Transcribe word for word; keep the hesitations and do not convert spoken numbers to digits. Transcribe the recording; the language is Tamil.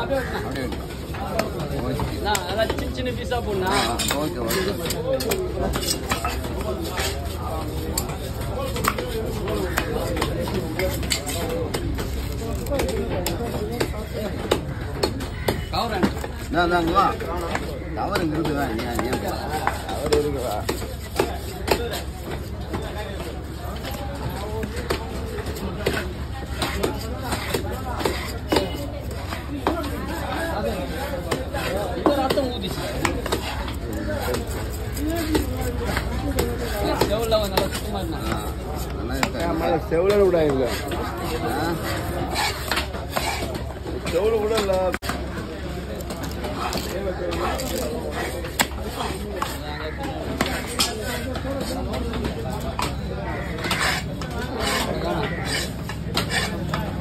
அப்படியே அப்படியே நான் அதான் சின்ன சின்ன பீஸாக போடணா. ஓகே ஓகே நான் தாங்களா கவர் இங்கே இருக்குதா? ஏன் கவர் இருக்குதா? செவல கூட இல்ல செவல கூட இல்ல.